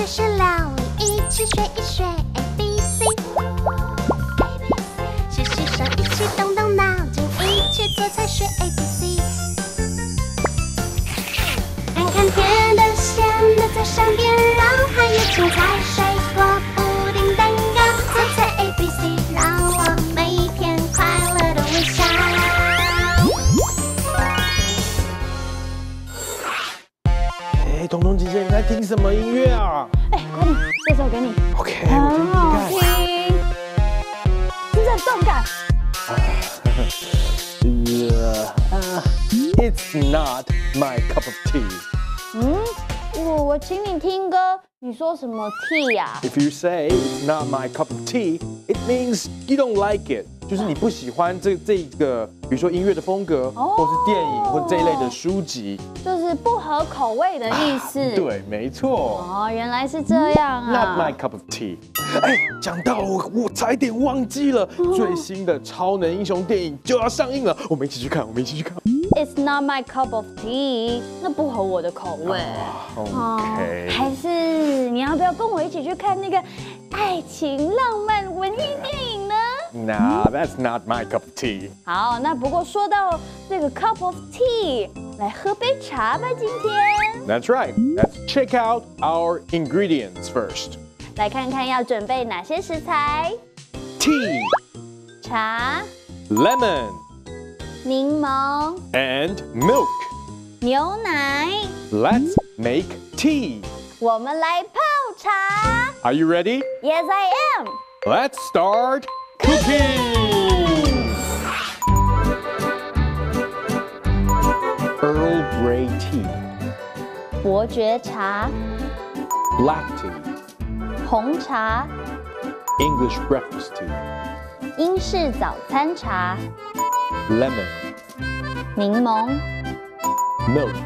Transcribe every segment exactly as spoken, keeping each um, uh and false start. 学学料理，一起学一学 A B C， 洗洗手，一起动动脑筋，一起做菜学 A B C。看看甜的、咸的在上边，然后还有青菜、水果、布丁、蛋糕，做菜 A B C， 让我每一天快乐的微笑。 彤彤姐姐，你在听什么音乐啊？哎，快点，这首给你。OK， 很好听，真的动感。It's not my cup of tea。嗯，我我请你听歌，你说什么 tea 呀 ？If you say it's not my cup of tea, it means you don't like it。 就是你不喜欢这这个，比如说音乐的风格，或是电影，或这一类的书籍，就是不合口味的意思。对，没错。哦，原来是这样啊。Not my cup of tea。哎，讲到我，我差一点忘记了，最新的超能英雄电影就要上映了，我们一起去看，我们一起去看。It's not my cup of tea， 那不合我的口味。OK。还是你要不要跟我一起去看那个爱情浪漫文艺电影呢？ Nah, that's not my cup of tea. 好，那不过说到这个 cup of tea， 来喝杯茶吧，今天。That's right. Let's check out our ingredients first. 来看看要准备哪些食材。Tea， 茶。Lemon， 柠檬。And milk， 牛奶。Let's make tea. 我们来泡茶。Are you ready? Yes, I am. Let's start. Cooking! Earl Grey tea. 伯爵茶 Black tea. 红茶 English breakfast tea. 英式早餐茶 Lemon. 柠檬 Milk.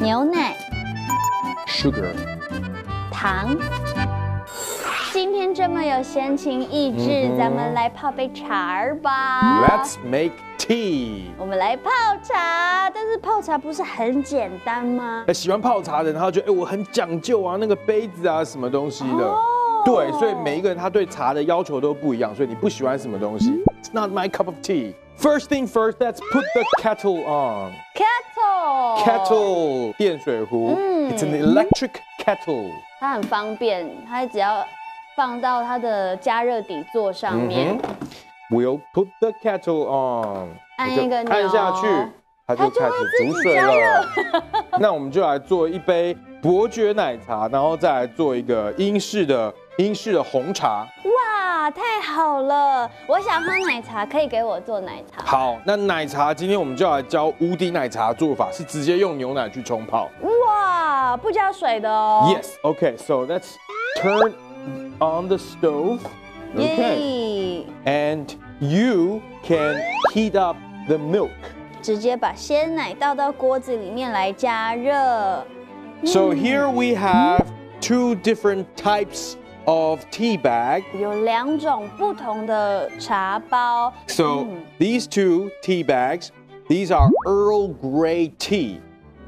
牛奶 Sugar. 糖 今天这么有闲情逸致， mm hmm. 咱们来泡杯茶儿吧。Let's make tea。我们来泡茶，但是泡茶不是很简单吗？哎，喜欢泡茶的人，他觉得哎，我很讲究啊，那个杯子啊，什么东西的。Oh. 对，所以每一个人他对茶的要求都不一样，所以你不喜欢什么东西。It's not my cup of tea. First thing first, let's put the kettle on. Kettle. Kettle. 电水壶。嗯。It's an electric kettle. 它很方便，它只要 放到它的加热底座上面。We'll put the kettle on。按一个钮，按下去，它就开始煮水了。那我们就来做一杯伯爵奶茶，然后再来做一个英式的英式的红茶。哇，太好了！我想喝奶茶，可以给我做奶茶。好，那奶茶今天我们就来教无敌奶茶做法，是直接用牛奶去冲泡。哇，不加水的哦。Yes. Okay. So let's turn on the stove, okay, and you can heat up the milk. 直接把鲜奶倒到锅子里面来加热。So here we have two different types of tea bag. 有两种不同的茶包。So these two tea bags, these are Earl Grey tea.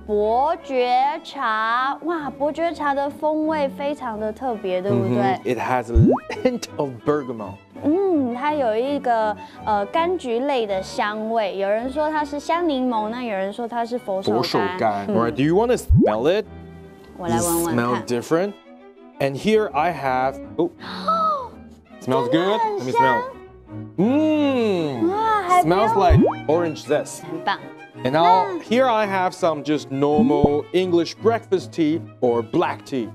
伯爵茶，哇，伯爵茶的风味非常的特别，对不对 ？It has a hint of bergamot. 嗯，它有一个呃柑橘类的香味。有人说它是香柠檬，那有人说它是佛手柑。佛手柑。Right? Do you want to smell it? 我来闻闻看。Smell different. And here I have. Oh. Smells good. Let me smell. 嗯。哇，还 Smells like orange zest. 很棒。 And now here I have some just normal English breakfast tea or black tea.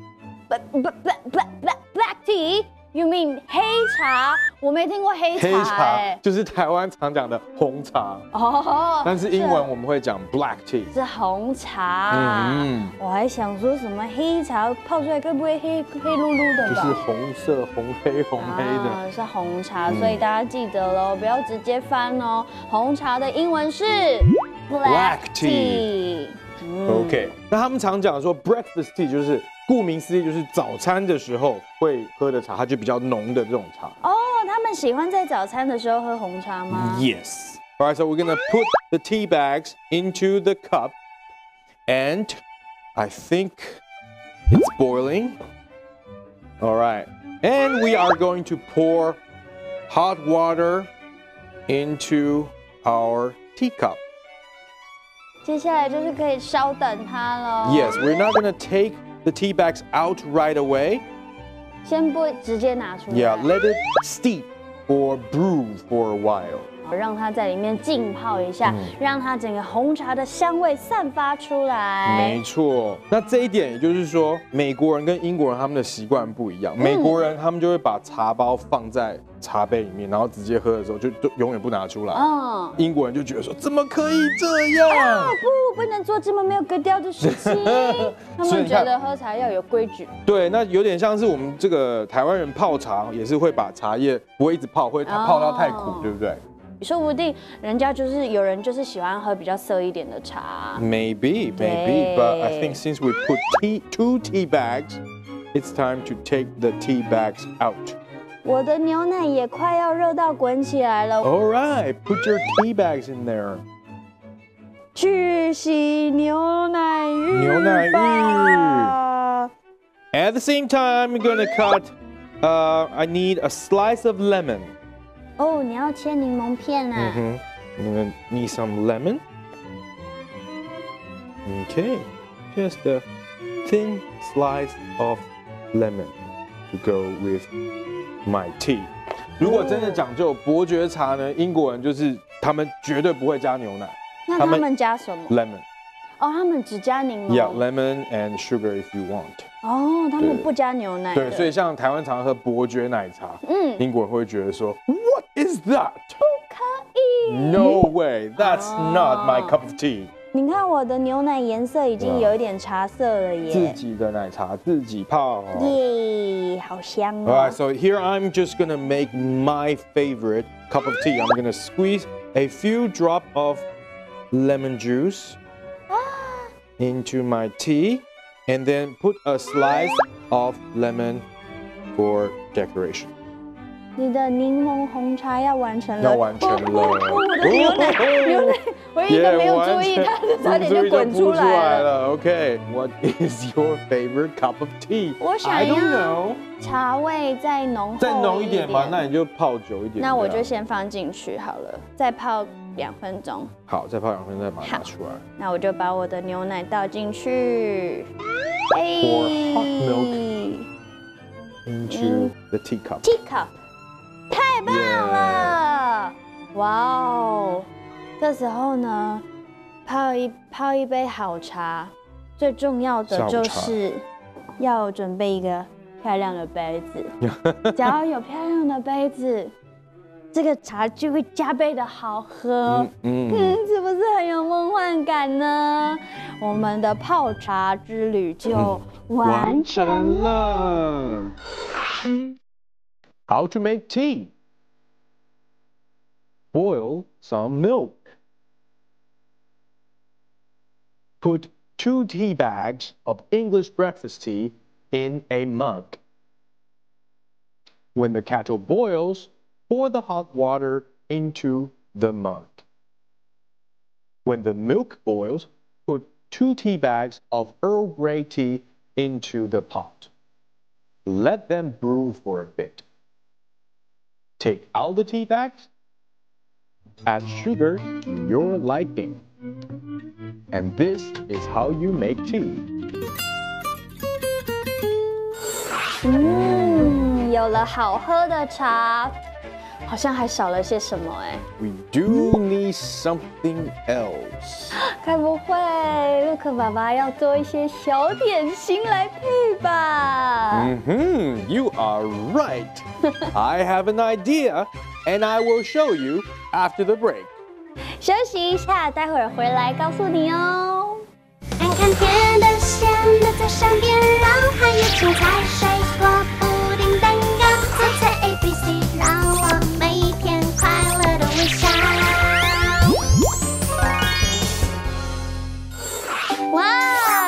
But but black black black tea? You mean 黑茶？我没听过黑茶。黑茶就是台湾常讲的红茶哦，但是英文我们会讲 black tea， 是红茶。嗯，我还想说什么黑茶泡出来该不会黑黑噜噜的吧？就是红色、红黑、红黑的，是红茶，所以大家记得喽，不要直接翻哦。红茶的英文是。 Black tea. OK， 那他们常讲说 breakfast tea 就是顾名思义就是早餐的时候会喝的茶，它就比较浓的这种茶。哦，他们喜欢在早餐的时候喝红茶吗 ？Yes. All right, so we're gonna put the tea bags into the cup, and I think it's boiling. All right. And we are going to pour hot water into our teacup. 接下来就是可以稍等它咯。Yes, we're not going to take the tea bags out right away. 先不直接拿出来。Yeah, let it steep or brew for a while. 让它在里面浸泡一下，嗯、让它整个红茶的香味散发出来。没错，那这一点也就是说，美国人跟英国人他们的习惯不一样。嗯、美国人他们就会把茶包放在茶杯里面，然后直接喝的时候就就永远不拿出来。嗯，英国人就觉得说，怎么可以这样？啊、不，不能做这么没有格调的事情。他们觉得喝茶要有规矩。对，那有点像是我们这个台湾人泡茶，也是会把茶叶不会一直泡，会泡到太苦，哦、对不对？ 说不定人家就是有人就是喜欢喝比较涩一点的茶。Maybe, maybe, but I think since we put tea, two tea bags, it's time to take the tea bags out. 我的牛奶也快要热到滚起来了。All right, put your tea bags in there. 去洗牛奶浴。牛奶浴。At the same time, I'm gonna cut. Uh, I need a slice of lemon. 哦，你要切柠檬片啊。嗯哼，你们 need some lemon. Okay, just a thin slice of lemon to go with my tea. 如果真的讲究伯爵茶呢，英国人就是他们绝对不会加牛奶。那他们加什么 ？Lemon. 哦，他们只加柠檬。Yeah, lemon and sugar if you want. 哦，他们不加牛奶。对，所以像台湾常喝伯爵奶茶，嗯，英国人会觉得说。 Is that? 不可以。No way. That's not my cup of tea. 你看我的牛奶颜色已经有一点茶色了耶。自己的奶茶自己泡。耶，好香哦。Alright, so here I'm just gonna make my favorite cup of tea. I'm gonna squeeze a few drop of lemon juice into my tea, and then put a slice of lemon for decoration. 你的柠檬红茶要完成了，要完成了。我的牛奶，牛奶，我一直没有注意，它差点就滚出来了。Okay, what is your favorite cup of tea? 我想要茶味再浓，再浓一点嘛，那你就泡久一点。那我就先放进去好了，再泡两分钟。好，再泡两分钟，再把它拿出来。那我就把我的牛奶倒进去。Pour hot milk into the teacup. Teacup. 太棒了！哇哦，这时候呢，泡一泡一杯好茶，最重要的就是要准备一个漂亮的杯子。只要有漂亮的杯子，这个茶就会加倍的好喝。嗯，嗯，是不是很有梦幻感呢？我们的泡茶之旅就完成了。 How to make tea. Boil some milk. Put two tea bags of English breakfast tea in a mug. When the kettle boils, pour the hot water into the mug. When the milk boils, put two tea bags of Earl Grey tea into the pot. Let them brew for a bit. Take out the tea bags, add sugar to your liking. And this is how you make tea. 嗯，有了好喝的茶，好像还少了些什么哎。We do need something else. 该不会陆克爸爸要做一些小点心来配吧？嗯哼 ，You are right. I have an idea, and I will show you after the break. 休息一下，待会儿回来告诉你哦。爱看甜的、咸的在身边，然后还有青菜、水果、布丁、蛋糕，猜猜 A B C， 让我每一天快乐的微笑。哇，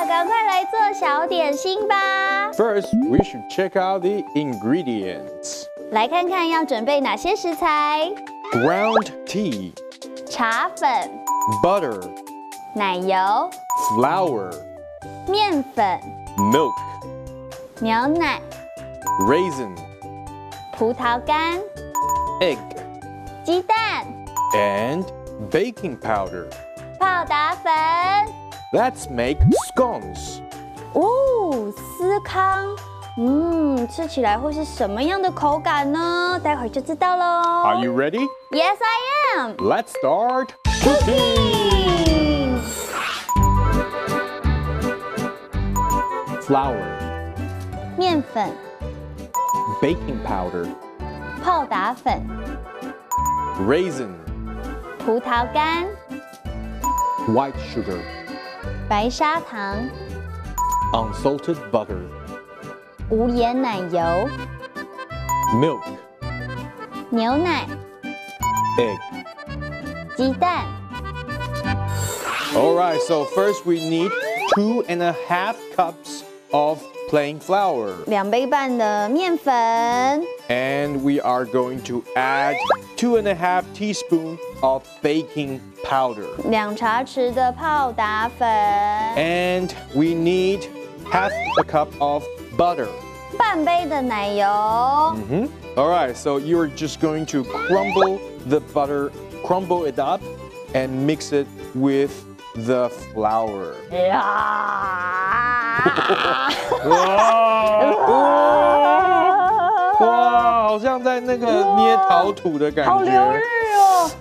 赶快来做小点心吧 ！First, we should check out the ingredients. 来看看要准备哪些食材 ：ground tea， 茶粉 ；butter， 奶油 ；flour， 面粉 ；milk， 牛奶 Raisin 葡萄干 Egg 鸡蛋 And baking powder 泡打粉 Let's make scones 哦，司康嗯，吃起来会是什么样的口感呢？待会儿就知道喽。Are you ready? Yes, I am. Let's start cooking. Flour. 面粉。Baking powder. 泡打粉。Raisin. 葡萄干。White sugar. 白砂糖。Unsalted butter. 无盐奶油 Milk 牛奶 Egg 鸡蛋 All right, so first we need two and a half cups of plain flour 两杯半的面粉 And we are going to add two and a half teaspoon of baking powder 两茶匙的泡打粉 And we need half a cup of butter 半杯的奶油 mm-hmm. All right, so you're just going to crumble the butter, crumble it up and mix it with the flour哇，好像在那个捏陶土的感觉，好疗愈哦，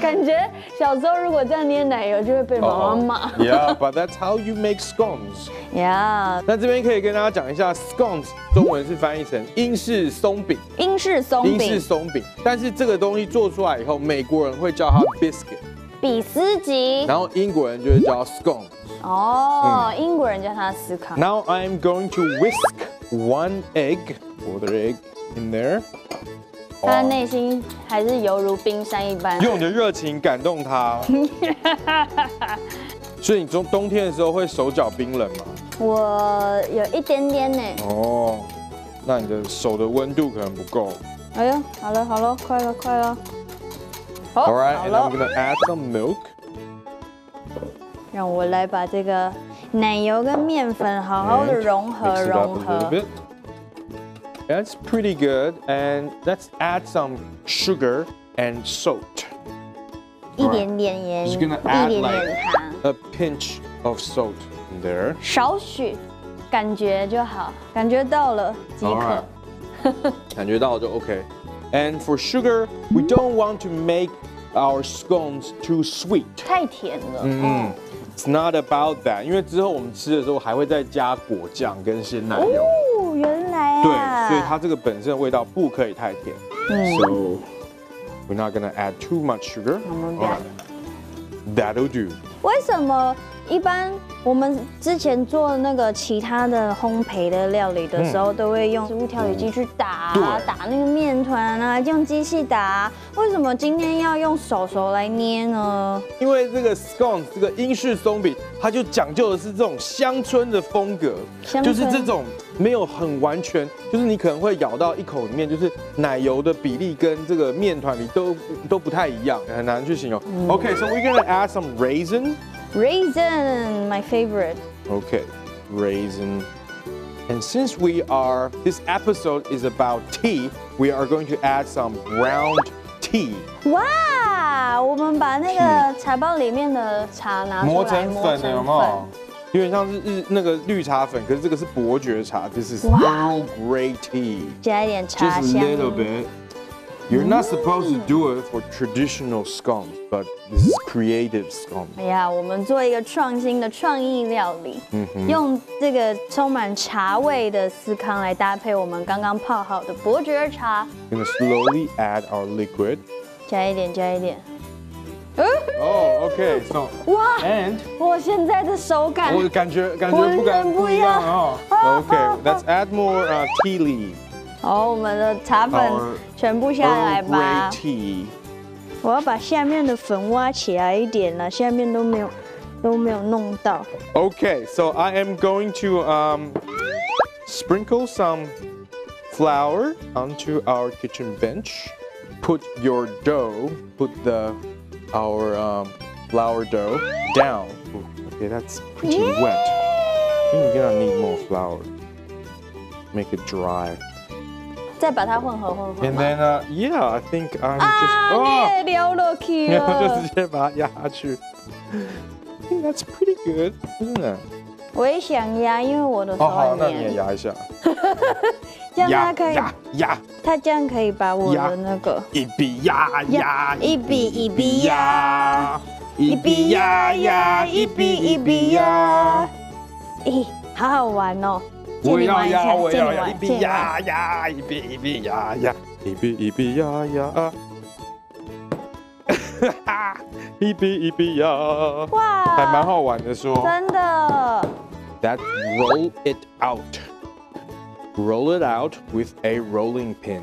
感觉小时候如果这样捏奶油就会被妈妈骂。Oh, yeah, but that's how you make scones. Yeah. 那这边可以跟大家讲一下 ，scones 中文是翻译成英式松饼。英式松饼。英式松饼。但是这个东西做出来以后，美国人会叫它 biscuit， 比斯吉。然后英国人就会叫 scone。哦、oh, ，嗯、英国人叫它司康。Now I'm going to whisk one egg, pour the egg in there. 他的内心还是犹如冰山一般，用你的热情感动他。所以你中冬天的时候会手脚冰冷吗？我有一点点呢。哦，那你的手的温度可能不够。哎呦，好了好了，快了快了。好， All right, and I'm gonna add some milk. 让我来把这个奶油跟面粉好好的融合融合。That's pretty good, and let's add some sugar and salt. 一点点盐，一点点糖。A pinch of salt in there. 少许，感觉就好，感觉到了即可。感觉到就 OK. And for sugar, we don't want to make our scones too sweet. 太甜了。嗯。It's not about that. 因为之后我们吃的时候还会再加果酱跟鲜奶油。原来啊，对，所以它这个本身的味道不可以太甜。So we're not gonna add too much sugar. That'll do. 为什么一般我们之前做那个其他的烘焙的料理的时候，都会用食物调理机去打打那个面团啊，用机器打。为什么今天要用手手来捏呢？因为这个 scones 这个英式松饼，它就讲究的是这种乡村的风格，就是这种。没有很完全，就是你可能会咬到一口里面，就是奶油的比例跟这个面团里都都不太一样，很难去形容。Okay, so we're gonna add some raisin. Raisin, my favorite. Okay, raisin. And since we are this episode is about tea, we are going to add some ground tea. 哇，我们把那个茶包里面的茶拿出来磨成粉，有没有？有点像是日那个绿茶粉，可是这个是伯爵茶。This is Earl Grey tea. 加一点茶香。Just a little bit. You're not supposed to do it for traditional scones, but this is creative scones. 哎呀，我们做一个创新的创意料理，用这个充满茶味的司康来搭配我们刚刚泡好的伯爵茶。Gonna slowly add our liquid. 加一点，加一点。哦 ，OK， so 哇 ，and 我现在的手感，我感觉感觉不敢不一样哦。OK，let's add more tea leaf。好，我们的茶粉全部下来吧。我要把下面的粉挖起来一点了，下面都没有都没有弄到。OK，so I am going to um sprinkle some flour onto our kitchen bench. Put your dough. Put the Our um, flour dough down. Ooh, okay, that's pretty wet. I think you're gonna need more flour. Make it dry. 再把它混合混合。And then, uh, yeah, I think I'm just. 啊，你也撩落去了。然后就直接把它压下去。I think that's pretty good, isn't it? 我也想压，因为我的手很黏。哦，好，那你也压一下。这样它可以压压，它这样可以把我的那个一笔压压，一笔一笔压，一笔压压，一笔一笔压。咦，好好玩哦！ 我要呀，我要呀，一比呀呀，一比一比呀呀，一比一比呀呀，哈哈，一比一比呀，哇，还蛮好玩的说，真的。That roll it out, roll it out with a rolling pin.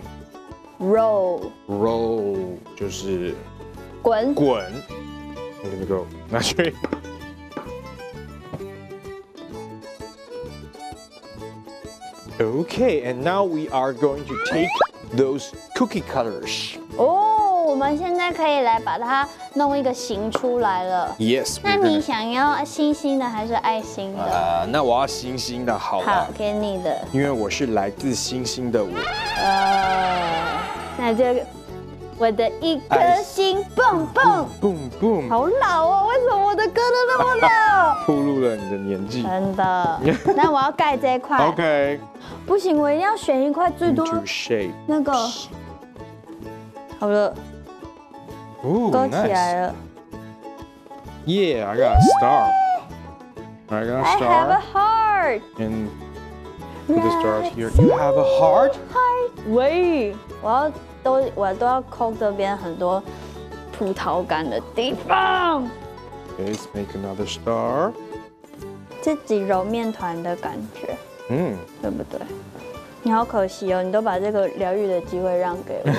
Roll, roll 就是滚滚。Here we go， 拿去。 Okay, and now we are going to take those cookie cutters. 哦，我们现在可以来把它弄一个形出来了。Yes. 那你想要星星的还是爱心的？啊，那我要星星的，好。好，给你的。因为我是来自星星的我。呃，那就我的一颗星，蹦蹦蹦蹦。好老哦，为什么我的歌都那么老？暴露了你的年纪。真的。那我要盖这一块。Okay. 不行，我一定要选一块最多那个。好了，勾起来了。Yeah, I got a star. I got a star. I have a heart. And put the stars here. You have a heart. Heart. 喂，我要都我都要抠这边很多葡萄干的地方。Let's make another star. 自己揉面团的感觉。 嗯，对不对？你好可惜哦，你都把这个疗愈的机会让给我。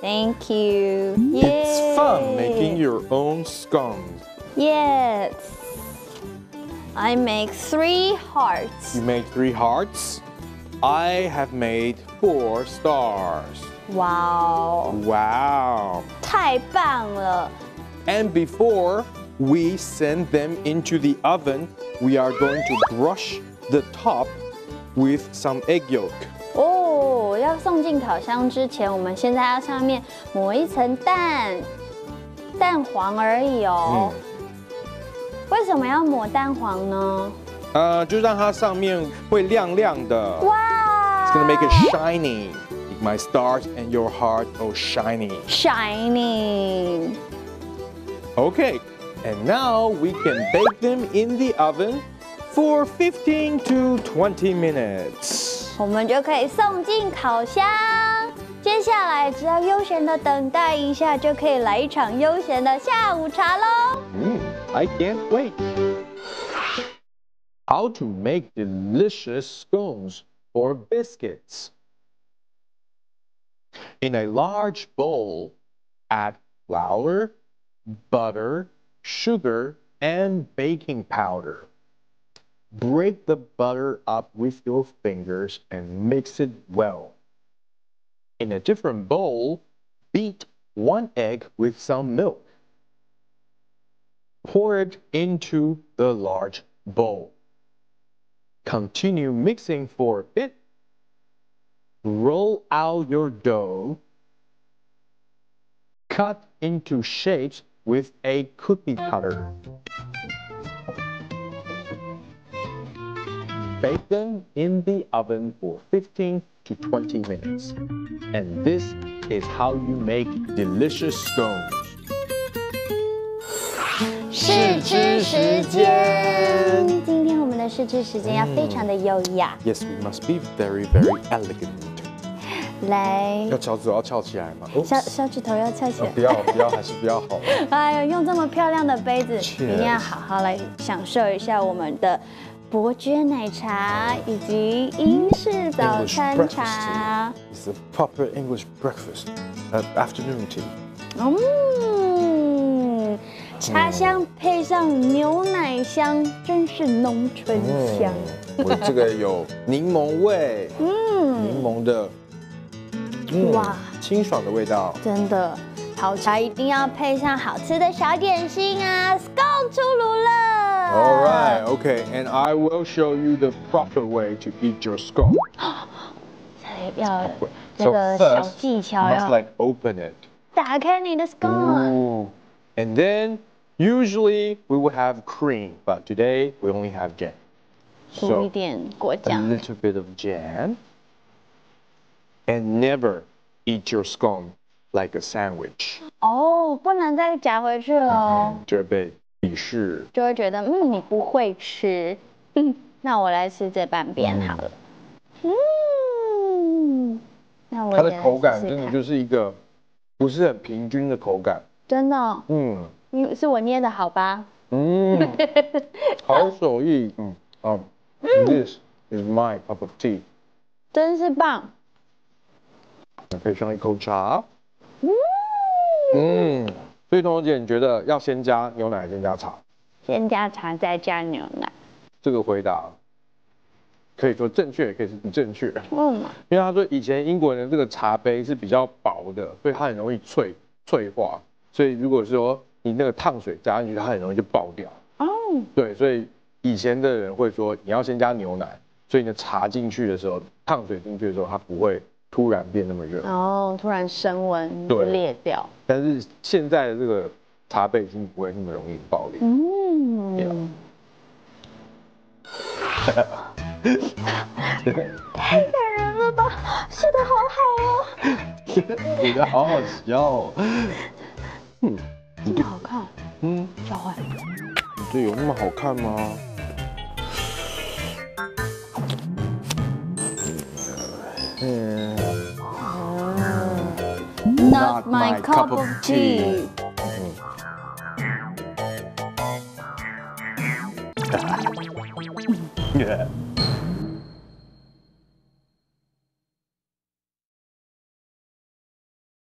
Thank you. It's fun making your own scones. Yes. I make three hearts. You make three hearts. I have made four stars. Wow. Wow. 太棒了。And before we send them into the oven, we are going to brush the top. With some egg yolk. 哦，要送进烤箱之前，我们现在要上面抹一层蛋，蛋黄而已哦。为什么要抹蛋黄呢？呃，就让它上面会亮亮的。哇 ！It's gonna make it shiny. My stars and your heart, oh shiny. Shiny. Okay, and now we can bake them in the oven. For fifteen to twenty minutes， 我们就可以送进烤箱。接下来只要悠闲的等待一下，就可以来一场悠闲的下午茶喽。嗯 ，I can't wait. How to make delicious scones or biscuits? In a large bowl, add flour, butter, sugar, and baking powder. Break the butter up with your fingers and mix it well. In a different bowl, beat one egg with some milk. Pour it into the large bowl. Continue mixing for a bit. Roll out your dough. Cut into shapes with a cookie cutter. Bake them in the oven for fifteen to twenty minutes. And this is how you make delicious scones. 试吃时间，今天我们的试吃时间要非常的优雅。Yes, we must be very, very elegant. 来，要小指头要翘起来吗？小小指头要翘起来。不要不要，还是不要好。哎呦，用这么漂亮的杯子，一定要好好来享受一下我们的。 伯爵奶茶以及英式早餐茶。It's a proper English breakfast, afternoon tea. 嗯，茶香配上牛奶香，真是浓醇香。我这个有柠檬味，嗯，柠檬的，哇，清爽的味道，真的。好茶一定要配上好吃的小点心啊 ！Scone 出炉了。 All right, okay, and I will show you the proper way to eat your scone. 要那个小技巧要。So first, must like open it. 打开你的 scone. And then usually we would have cream, but today we only have jam. So a little bit of jam. And never eat your scone like a sandwich. 哦，不能再夹回去了。这被鄙视。就会觉得嗯，你不会吃。嗯，那我来吃这半边好了。嗯，那我。它的口感真的就是一个不是很平均的口感。真的。嗯。你是我捏的好吧？嗯。好手艺。嗯。哦。This is my cup of tea. 真是棒。 配上一口茶，嗯，所以彤彤姐，你觉得要先加牛奶，先加茶？先加茶，再加牛奶。这个回答可以说正确，也可以是不正确。嗯，因为他说以前英国人这个茶杯是比较薄的，所以它很容易脆脆化，所以如果说你那个烫水加进去，它很容易就爆掉。哦，对，所以以前的人会说你要先加牛奶，所以你的茶进去的时候，烫水进去的时候，它不会 突然变那么热哦，突然升温就裂掉。但是现在的这个茶杯已经不会那么容易爆裂。嗯，太感人了吧！笑得好好哦，你的好好笑哦。嗯，真的好看。嗯，交换。你这有那么好看吗？ Not my cup of tea. 嗯。